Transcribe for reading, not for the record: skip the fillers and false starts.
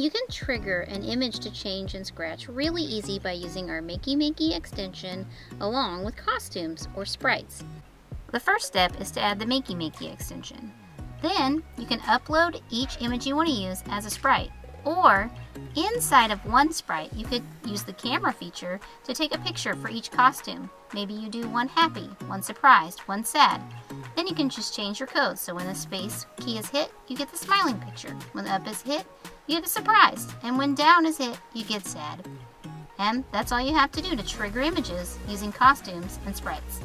You can trigger an image to change in Scratch really easy by using our Makey Makey extension along with costumes or sprites. The first step is to add the Makey Makey extension. Then you can upload each image you want to use as a sprite, or inside of one sprite you could use the camera feature to take a picture for each costume. Maybe you do one happy, one surprised, one sad. Then you can just change your code, so when the space key is hit you get the smiling picture, when up is hit you get surprised, and when down is hit you get sad. And that's all you have to do to trigger images using costumes and sprites.